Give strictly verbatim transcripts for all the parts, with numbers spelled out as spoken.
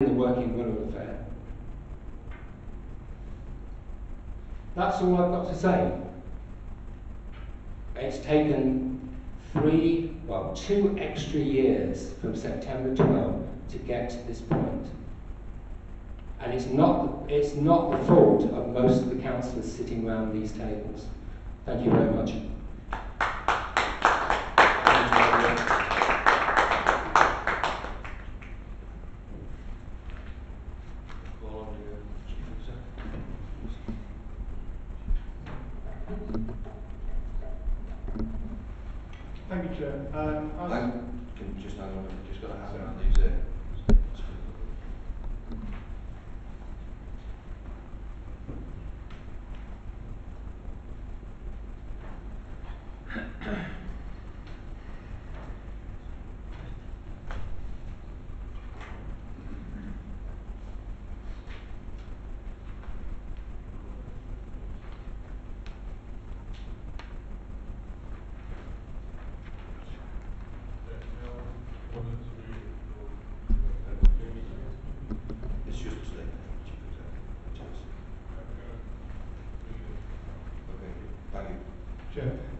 the working will of the fair. That's all I've got to say. It's taken three, well, two extra years from September twelfth to get to this point. And it's not, it's not the fault of most of the councillors sitting around these tables. Thank you very much. Thank you, Chair. Um, I can just hang on, I've just got to hand around these. Uh,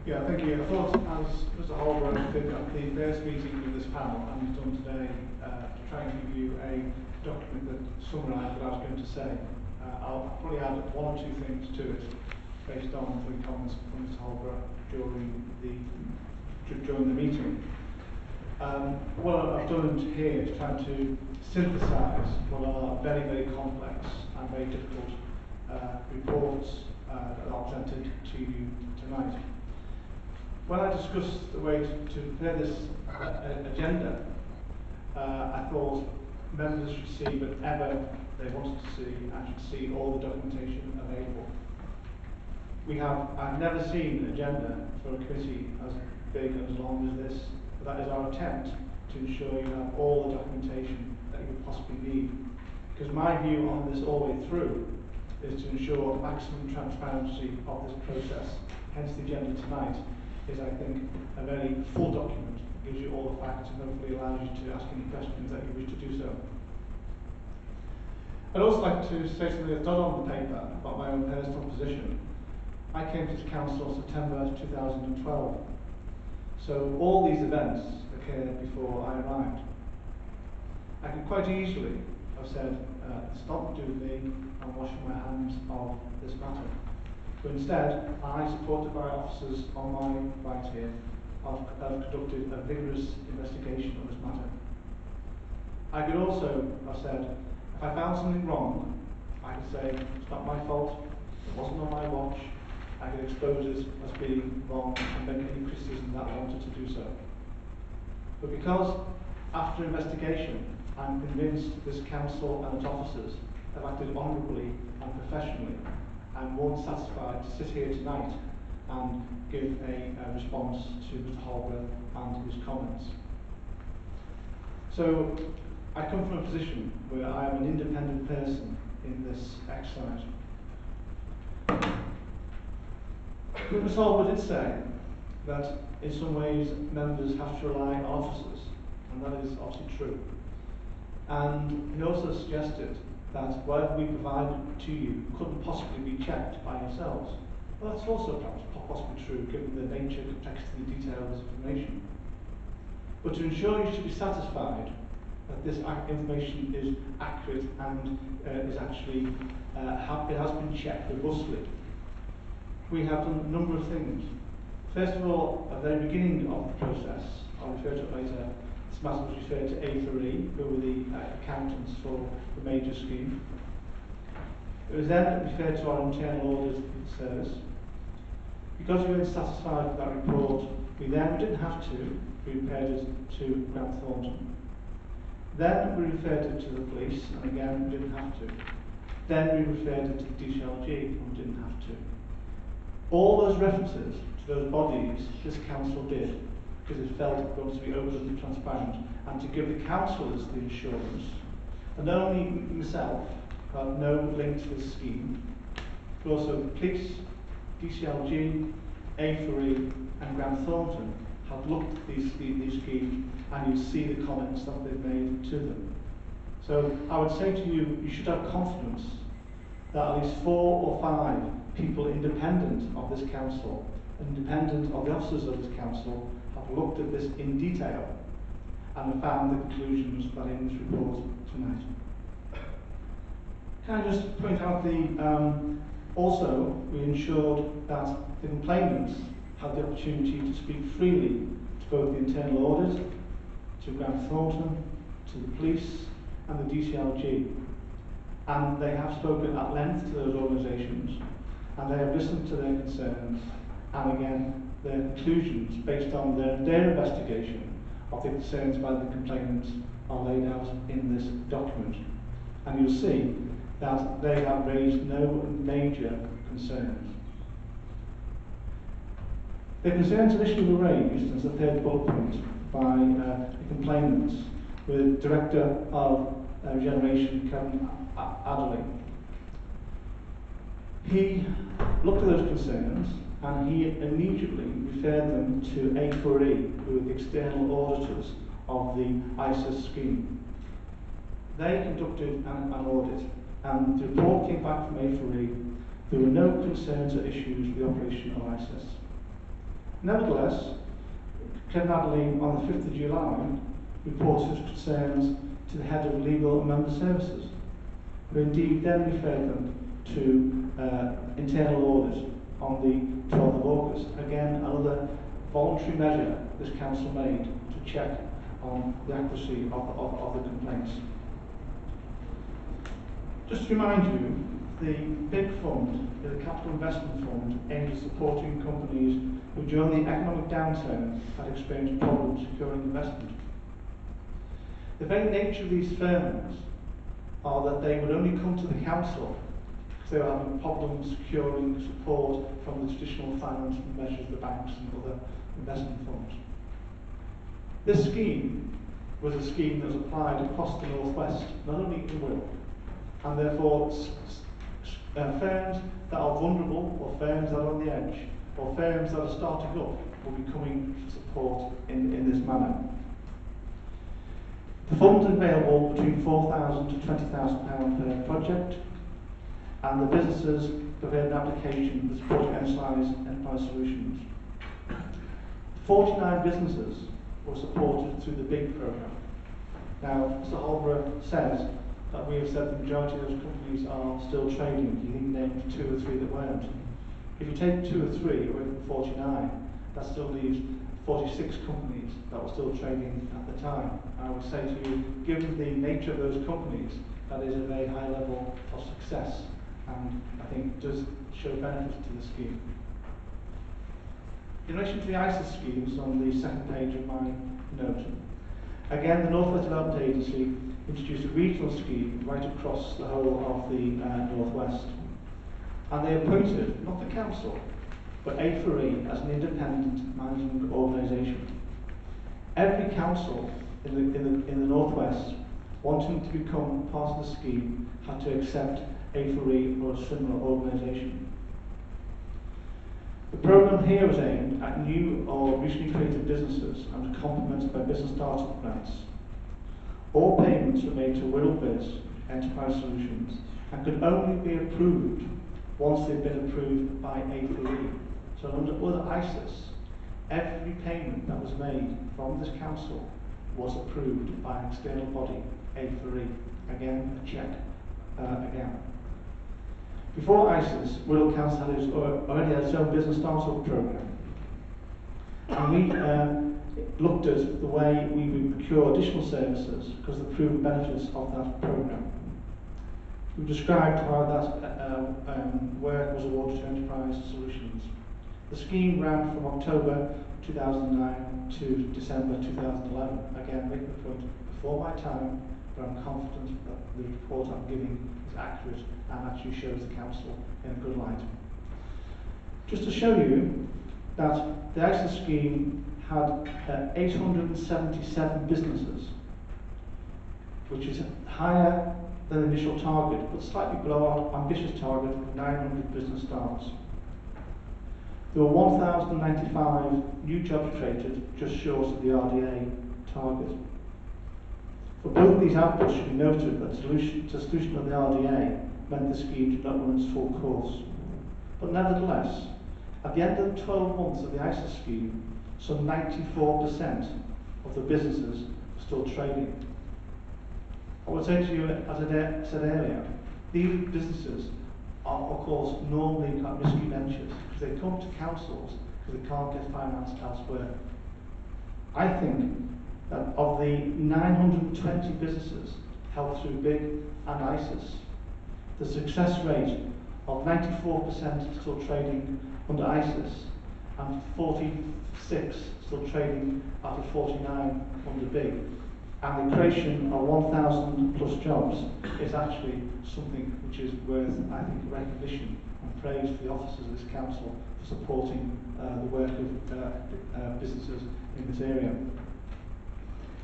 Yeah, thank you. I thought, as Mister Holbrook did at the first meeting with this panel, and he's done today, uh, to try and give you a document that summarises what I was going to say. Uh, I'll probably add one or two things to it, based on the comments from Mister Holbrook during the during the meeting. Um, what I've done here is trying to synthesise what are very, very complex and very difficult uh, reports uh, that are presented to you tonight. When I discussed the way to, to prepare this uh, agenda, uh, I thought members should see whatever they wanted to see and should see all the documentation available. We have, I've never seen an agenda for a committee as big and as long as this, but that is our attempt to ensure you have all the documentation that you would possibly need. Because my view on this all the way through is to ensure maximum transparency of this process, hence the agenda tonight. Is, I think, a very full document that gives you all the facts and hopefully allows you to ask any questions that you wish to do so. I'd also like to say something that's not on the paper about my own personal position. I came to this council in September two thousand twelve, so all these events occurred before I arrived. I could quite easily have said, uh, stop doing me, I'm washing my hands of this matter. But instead, I, supported by officers on my right here, have, have conducted a vigorous investigation of this matter. I could also have said, if I found something wrong, I could say, it's not my fault, it wasn't on my watch, I could expose it as being wrong and make any criticism that I wanted to do so. But because, after investigation, I'm convinced this council and its officers have acted honourably and professionally, I'm more than satisfied to sit here tonight and give a, a response to Mister Holbrook and his comments. So, I come from a position where I am an independent person in this exercise. Mister Holbrook did say that in some ways members have to rely on officers, and that is obviously true. And he also suggested that whatever we provided to you couldn't possibly be checked by yourselves. Well, that's also perhaps possibly true given the nature, complexity, and detail of this information. But to ensure you should be satisfied that this information is accurate and uh, is actually, uh, ha it has been checked robustly, we have done a number of things. First of all, at the very beginning of the process, I'll refer to it later, this matter was referred to A four E, who were the uh, accountants for the major scheme. It was then referred to our internal audit service. Because we weren't satisfied with that report, we then didn't have to, we repaired it to Grant Thornton. Then we referred it to the police, and again, we didn't have to. Then we referred it to the D C L G, and we didn't have to. All those references to those bodies this council did because it felt it was to be open, transparent, and to give the councillors the assurance, and not only myself, I have no link to this scheme, but also the police, D C L G, A four E, and Grant Thornton have looked at these, these schemes, and you see the comments that they've made to them. So I would say to you, you should have confidence that at least four or five people independent of this council, independent of the officers of this council, have looked at this in detail and have found the conclusions that are in this report tonight. Can I just point out the, um, also we ensured that the complainants had the opportunity to speak freely to both the internal audit, to Grant Thornton, to the police and the D C L G. And they have spoken at length to those organisations, and they have listened to their concerns, and again, their conclusions based on their, their investigation of the concerns by the complainants are laid out in this document. And you'll see that they have raised no major concerns. The concerns initially were raised as the third bullet point by uh, the complainants, with Director of uh, Regeneration, Kevin Adderley. He looked at those concerns and he immediately referred them to A four E, who are the external auditors of the ISIS scheme. They conducted an, an audit, and the report came back from A four E. There were no concerns or issues with the operation of ISIS. Nevertheless, Kevin Adderley, on the fifth of July, reported concerns to the head of legal and member services, who indeed then referred them to uh, internal audit on the twelfth of August. Again, another voluntary measure this council made to check on the accuracy of, of, of the complaints. Just to remind you, the big fund, the capital investment fund, aimed at supporting companies who during the economic downturn had experienced problems securing investment. The very nature of these firms are that they would only come to the council if they were having problems securing support from the traditional financial measures of the banks and other investment funds. This scheme was a scheme that was applied across the Northwest, not only in Wirral, and therefore uh, firms that are vulnerable, or firms that are on the edge, or firms that are starting up will be coming to support in, in this manner. The fund is available between four thousand pounds to twenty thousand pounds per project, and the businesses prepare an application for supporting Enterprise Enterprise Solutions. forty-nine businesses were supported through the BIG programme. Now, Mister Holborough says that we have said the majority of those companies are still trading. You can name two or three that weren't. If you take two or three away from forty-nine, that still leaves forty-six companies that were still trading at the time. I would say to you, given the nature of those companies, that is a very high level of success, and I think does show benefits to the scheme. In relation to the ISIS schemes, on the second page of my note, again, the Northwest Development Agency introduced a regional scheme right across the whole of the uh, Northwest, and they appointed, not the council, but A four E as an independent management organisation. Every council in the, in the, in the Northwest wanting to become part of the scheme had to accept A four E or a similar organisation. The programme here was aimed at new or recently created businesses and was complemented by business startup grants. All payments were made to Willowbiz Enterprise Solutions and could only be approved once they've been approved by A four E. So under other ISIS, every payment that was made from this council was approved by an external body, A four E. Again, a check uh, again. Before ISIS, Wirral Council had its, already had its own business startup program. And we uh, looked at the way we would procure additional services because of the proven benefits of that program. We described how that uh, um, work was awarded to Enterprise Solutions. The scheme ran from October two thousand nine to December two thousand eleven. Again, making the point before my time, but I'm confident that the report I'm giving is accurate and actually shows the council in a good light. Just to show you that the ISIS scheme had uh, eight hundred seventy-seven businesses, which is higher than the initial target, but slightly below our ambitious target of nine hundred business starts. There were one thousand ninety-five new jobs created, just short of the R D A target. For both these outputs, should be noted that solution, the solution of the R D A meant the scheme did not run its full course. But nevertheless, at the end of twelve months of the ISIS scheme, some ninety-four percent of the businesses were still trading. I would say to you, as I said earlier, these businesses are, of course, normally quite risky ventures because they come to councils because they can't get financed elsewhere. I think that of the nine hundred twenty businesses held through B I G and ISIS, the success rate of ninety-four percent still trading under ISIS and forty-six still trading out of forty-nine under B I G, and the creation of one thousand plus jobs is actually something which is worth, I think, recognition and praise for the officers of this council for supporting uh, the work of uh, uh, businesses in this area.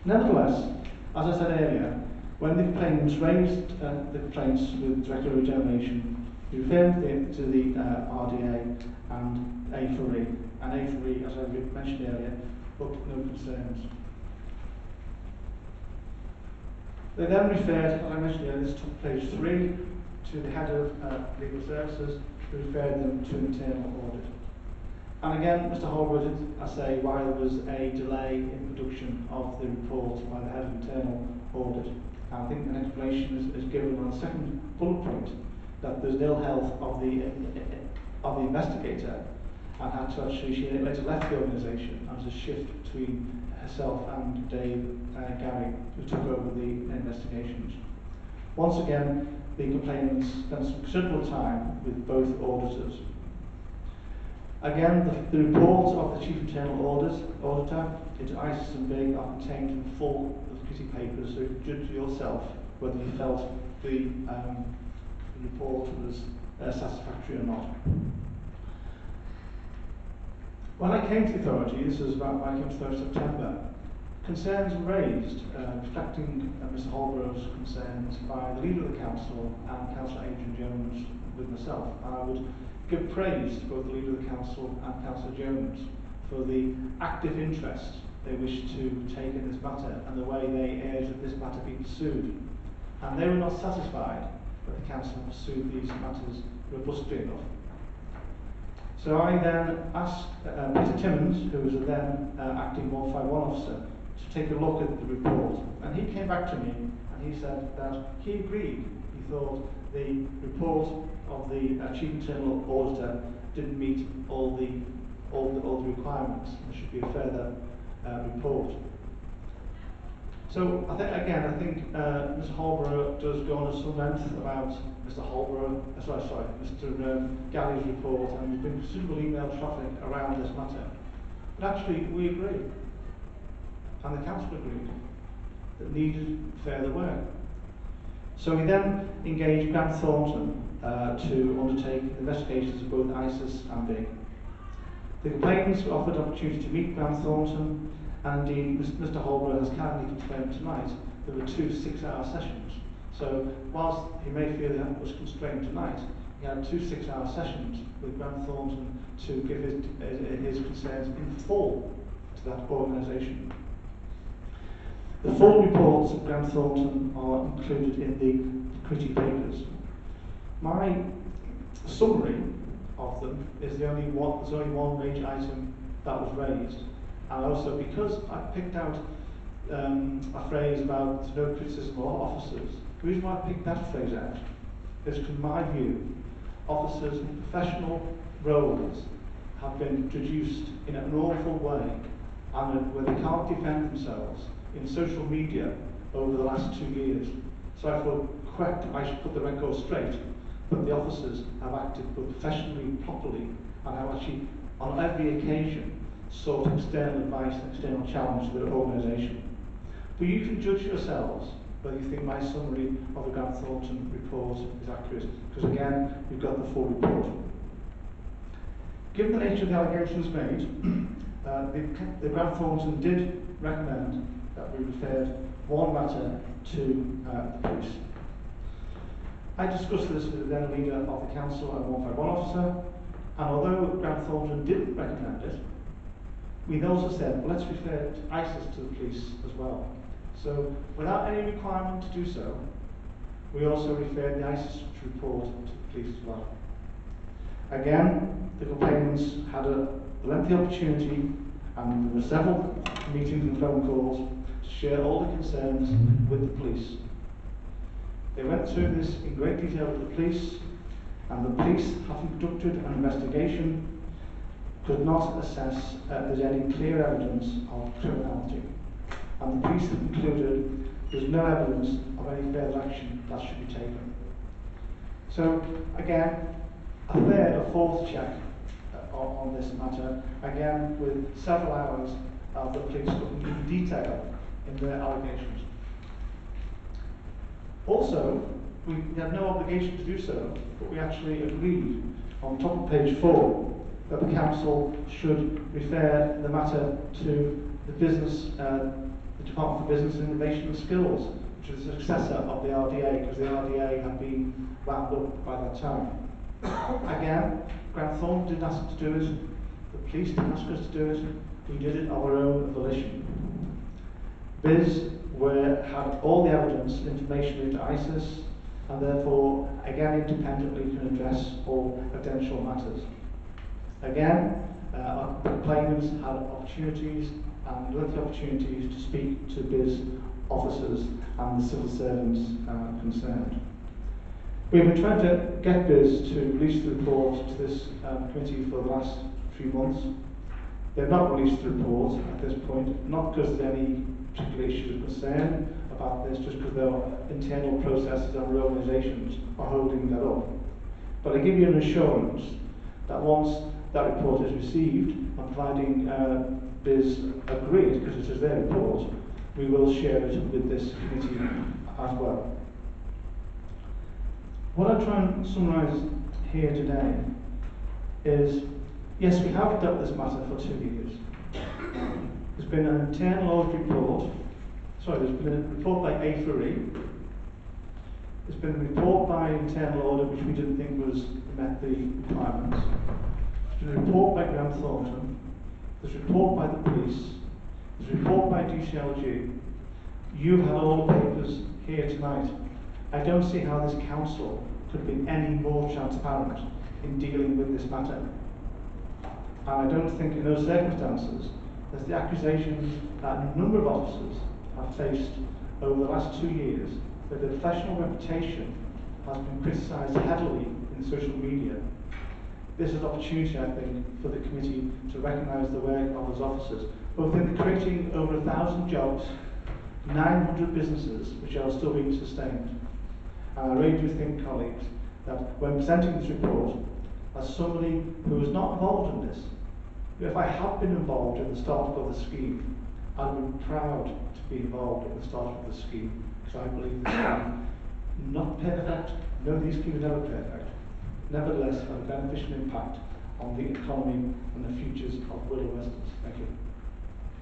Nevertheless, as I said earlier, when the complainants raised uh, the complaints with Director of Regeneration, he referred to the uh, R D A and A four E, and A four E, as I mentioned earlier, looked no concerns. They then referred, as I mentioned earlier, this took page three, to the head of uh, legal services, who referred them to internal audit. And again, Mister Hallwood, I say why there was a delay in production of the report by the head of internal audit. And I think an explanation is, is given on the second bullet point that there's ill health of the of the investigator, and had to actually, she later left the organisation as a shift between herself and Dave uh, Gary, who took over the investigations. Once again, the complainants spent some considerable time with both auditors. Again, the, the report of the Chief Internal Audit, Auditor into ISIS and B I G are contained in full of committee papers, so you can judge yourself whether you felt the, um, the report was uh, satisfactory or not. When I came to the authority, this was about when I came to the third of September, concerns were raised, uh, reflecting uh, Mister Holborough's concerns by the leader of the council and Councillor Adrian Jones with myself. And I would give praise to both the leader of the council and Councillor Jones for the active interest they wished to take in this matter and the way they urged that this matter be pursued. And they were not satisfied that the council pursued these matters robustly enough. So I then asked uh, Peter Timmons, who was then uh, acting one five one officer, to take a look at the report. And he came back to me and he said that he agreed. He thought the report of the uh, Chief Internal Auditor didn't meet all the, all the, all the requirements. There should be a further uh, report. So I think, again, I think uh, Mister Holborough does go on at some length about Mister Holborough, uh, sorry, sorry, Mister Um, Galley's report, and there's been considerable email traffic around this matter. But actually, we agree, and the council agreed, that needed further work. So we then engaged Grant Thornton uh, to undertake investigations of both ISIS and B I G. The complainants were offered opportunity to meet Grant Thornton, and indeed Mister Holborough has kindly confirmed tonight there were two six-hour sessions. So whilst he may feel that was constrained tonight, he had two six-hour sessions with Grant Thornton to give his, his concerns in full to that organisation. The full reports of Grant Thornton are included in the committee papers. My summary of them is the only one, there's only one major item that was raised. And also because I picked out um, a phrase about no criticism of officers, the reason why I picked that phrase out is because in my view, officers in professional roles have been traduced in an awful way and where they can't defend themselves in social media over the last two years. So I thought, correct, I should put the record straight, but the officers have acted both professionally and properly, and have actually, on every occasion, sought external advice and external challenge to their organisation. But you can judge yourselves whether you think my summary of the Grant Thornton report is accurate, because again, we've got the full report. Given the nature of the allegations made, uh, the, the Grant Thornton did recommend that we referred one matter to uh, the police. I discussed this with the then leader of the council and one five one officer, and although Grant Thornton didn't recommend it, we also said, well, let's refer to ISIS to the police as well. So without any requirement to do so, we also referred the ISIS report to the police as well. Again, the complainants had a lengthy opportunity, and there were several meetings and phone calls to share all the concerns with the police. They went through this in great detail with the police, and the police, having conducted an investigation, could not assess if there's any clear evidence of criminality. And the police have concluded there's no evidence of any further action that should be taken. So again, a third or fourth check uh, on, on this matter, again with several hours of the police looking in detail in their allegations. Also, we had no obligation to do so, but we actually agreed on top of page four that the council should refer the matter to the business, uh, the Department for Business Innovation and Skills, which is the successor of the R D A, because the R D A had been wound up by that time. Again, Grant Thornton didn't ask us to do it, the police didn't ask us to do it, we did it of our own volition. B I S were, had all the evidence and information into ISIS, and therefore, again, independently can address all potential matters. Again, uh, our complainants had opportunities and lengthy opportunities to speak to B I S officers and the civil servants uh, concerned. We've been trying to get B I S to release the report to this um, committee for the last few months. They've not released the report at this point, not because there's any particular issues of concern about this, just because their internal processes and reorganisations are holding that up. But I give you an assurance that once that report is received, and providing uh, B I S agreed, because it is their report, we will share it with this committee as well. What I try and summarise here today is, yes, we have dealt with this matter for two years. There's been an internal audit report, sorry, there's been a report by A four E. There's been a report by internal audit which we didn't think was met the requirements. There's been a report by Grant Thornton. There's a report by the police. There's a report by D C L G. You've had all the papers here tonight. I don't see how this council could have been any more transparent in dealing with this matter. And I don't think in those circumstances there's the accusations that a number of officers have faced over the last two years, that their professional reputation has been criticised heavily in social media. This is an opportunity, I think, for the committee to recognise the work of those officers, both in creating over a thousand jobs, nine hundred businesses which are still being sustained. And I really do think, colleagues, that when presenting this report, as somebody who was not involved in this, if I had been involved in the startup of the scheme, I'd been proud to be involved in the startup of the scheme, because I believe this scheme is not perfect. No, these schemes are never perfect. Nevertheless, have a beneficial impact on the economy and the futures of Willow residents. Thank you.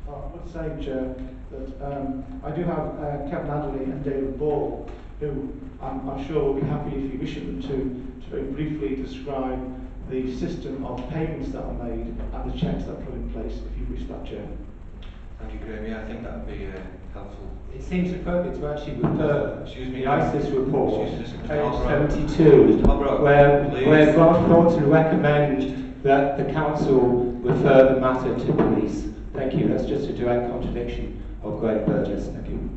I would say, Chair, that um, I do have uh, Kevin Adderley and David Ball, who I'm, I'm sure will be happy if you wish them to, to very briefly describe the system of payments that are made and the checks that are put in place, if you wish that, Chair. Thank you, Graham. Yeah, I think that would be uh, helpful. It seems appropriate to actually refer, excuse me, ISIS report, excuse me, page seventy-two, where, where Grant Thornton recommend that the council refer the matter to police. Thank you. That's just a direct contradiction of Graham Burgess. Thank you.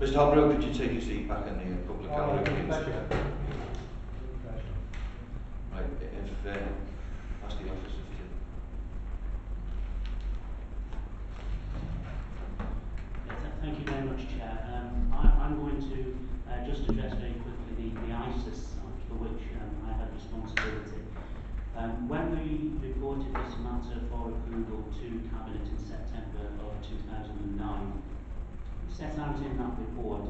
Mister Harborough, could you take your seat back in the public gallery? Right, if, uh, ask the officer. Thank you very much, Chair. Um, I, I'm going to uh, just address very quickly the, the ISIS for which um, I had responsibility. Um, when we reported this matter for approval to Cabinet in September of two thousand nine, we set out in that report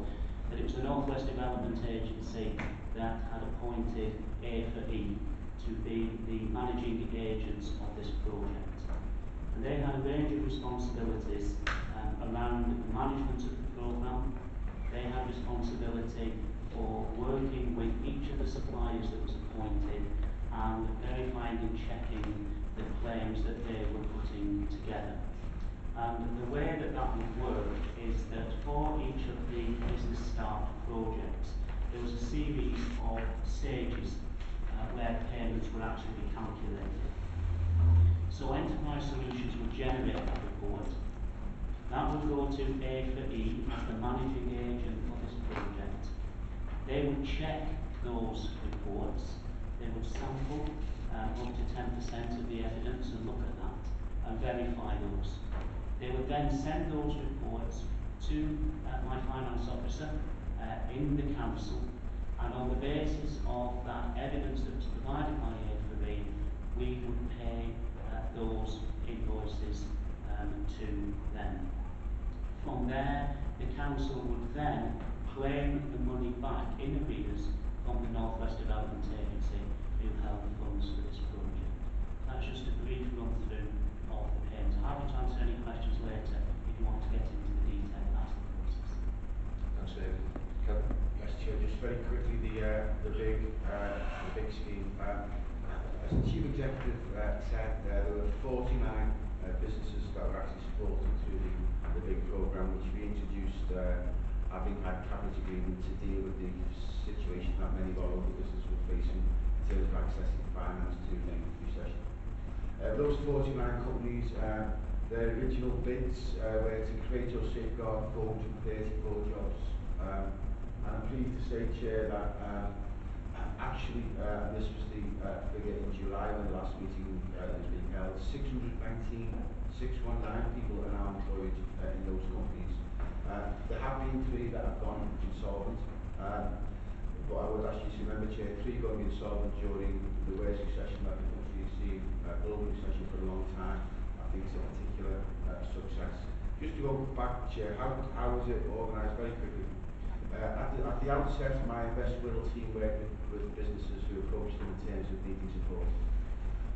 that it was the Northwest Development Agency that had appointed A four E to be the managing agents of this project. And they had a range of responsibilities around the management of the programme. They had responsibility for working with each of the suppliers that was appointed and verifying and checking the claims that they were putting together. And the way that that would work is that for each of the business start projects, there was a series of stages uh, where payments would actually be calculated. So Enterprise Solutions would generate that report. That would go to A four e as the managing agent for this project. They would check those reports. They would sample uh, up to ten percent of the evidence and look at that and verify those. They would then send those reports to uh, my finance officer uh, in the council, and on the basis of that evidence that was provided by A four e, we would pay uh, those invoices um, to them. From there, the council would then claim the money back in arrears from the Northwest Development Agency who held the funds for this project. That's just a brief run through of the payment. I will answer any questions later if you want to get into the detail of the process. Thanks, David. Kevin? Yes, Chair. Just very quickly, the uh, the big uh, the big scheme. Uh, as the Chief Executive uh, said, uh, there were forty-nine uh, businesses that were actually supported through the, the big programme, which we introduced uh, having had cabinet agreement to deal with the situation that many of our local businesses were facing in terms of accessing finance to the recession. Uh, those forty-nine companies, uh, their original bids uh, were to create or safeguard four hundred thirty-four jobs. Um, and I'm pleased to say, Chair, that uh, actually, uh, this was the uh, figure in July when the last meeting uh, was being held, six hundred nineteen, six hundred nineteen people are now employed uh, in those companies. Uh, there have been three that have gone insolvent. Uh, but I would ask you to remember, Chair, three going insolvent during the worst recession that the country has seen, uh, global recession for a long time. I think it's a particular uh, success. Just to go back, Chair, how, how was it organised? Very quickly. Uh, at, the, at the outset, my Invest Wirral team worked with, with businesses who approached them in terms of needing support.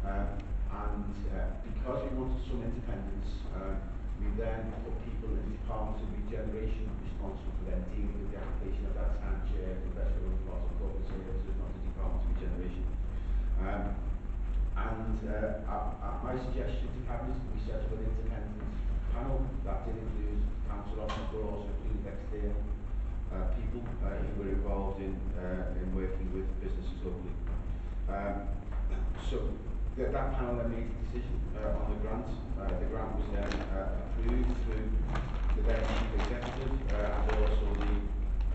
Uh, and uh, because we wanted some independence, uh, we then put people in departments of regeneration responsible for them dealing with the application at that time, Chair, uh, Invest Wirral was a corporate services, not the Department of Regeneration. Um, and uh, at, at my suggestion to Cabinet, we set up an independent panel that did include council officers, but also included external Uh, people uh, who were involved in uh, in working with businesses locally. Um, so th that panel then made the decision uh, on the grant. Uh, the grant was then uh, approved through the then Chief Executive uh, and also the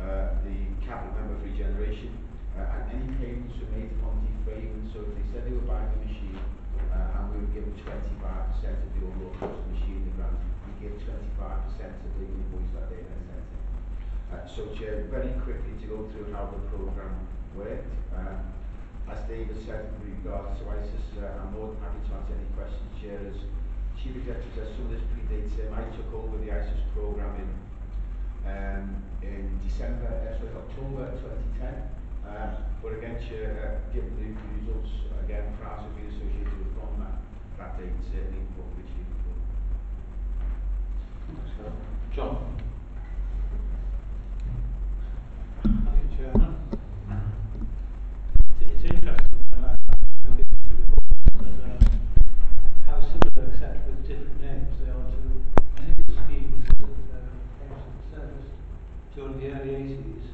uh, the Cabinet Member for Regeneration. Uh, and any payments were made upon defrayment. So if they said they were buying a machine uh, and we were given twenty-five percent of the overall cost of the machine in the grant, we gave twenty-five percent of the invoice that they then sent in. Uh, so, Chair, very quickly to go through how the programme worked. Uh, as David said, with regards to ISIS, uh, I'm more than happy to answer any questions, Chair. As Chief Executive says, some of this predates him. I took over the ISIS programme in um, in December, uh, sorry, October twenty ten. Uh, but again, Chair, uh, given the results, again, France have been associated with from that, that date, certainly important to achieve before. So, John. It's interesting uh, how similar, except with different names, they are to many of the schemes that uh, serviced during the early eighties.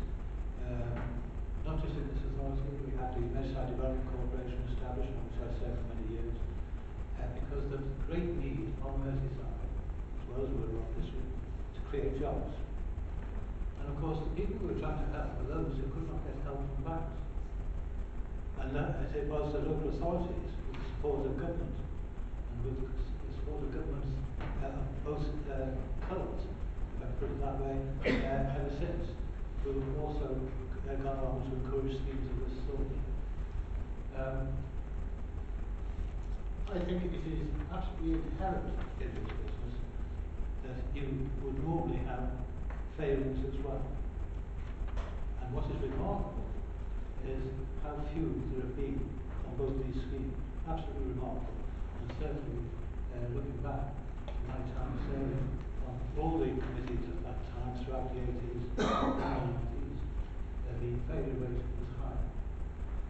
Um, not just in this authority, we had the Merseyside Development Corporation establishment, which I served for many years, uh, because there was a great need on Merseyside, as well as Wirral District, to create jobs. And of course, the people who were trying to help were those who could not get help from banks. And that, as it was the local authorities, with the support of government, and with the support of government's uh, most uh, colours, if I put it that way, uh, ever since, who have also uh, gone on to encourage schemes of this sort. Um, I think it is absolutely inherent in this business that you would normally have failings as well. And what is remarkable is how few there have been on both these schemes. Absolutely remarkable. And certainly, uh, looking back to my time serving on all the committees at that time, throughout the eighties and nineties, uh, the failure rate was high.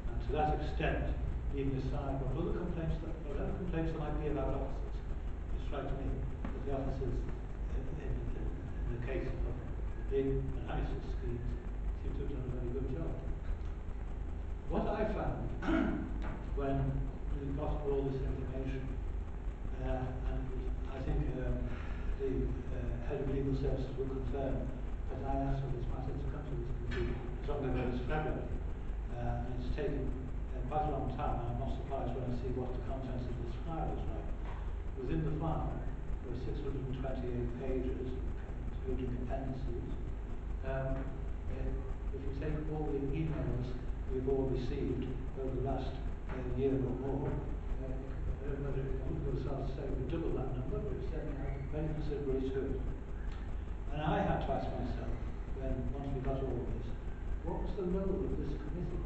And to that extent, leaving aside what other complaints, that, or other complaints that might be about officers, it strikes me the officers in the case of the big and ISIS schemes seem to have done a very good job. What I found when we got all this information, uh, and I think um, the uh, head of legal services will confirm that I asked for this matter to come to this committee as long ago as February, uh, and it's taken uh, quite a long time. I'm not surprised when I see what the contents of this file is like. Within the file, there are six hundred twenty-eight pages, including appendices. Um, if you take all the emails we've all received over the last uh, year or more, uh, I don't know whether it would go to say we double that number, but it's certainly very considerably to it. And I had to ask myself, when once we got all this, what was the role of this committee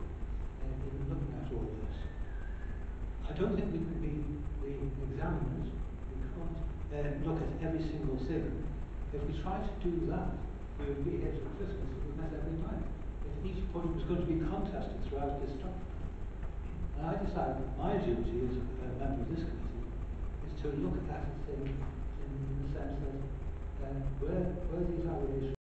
uh, in looking at all this? I don't think we can be the examiners. We can't uh, look at every single thing. If we tried to do that, we would be here till Christmas if we met every night. If each point was going to be contested throughout this time. And I decided that my duty as a member of this committee is to look at a thing in the sense that uh, where, where these allegations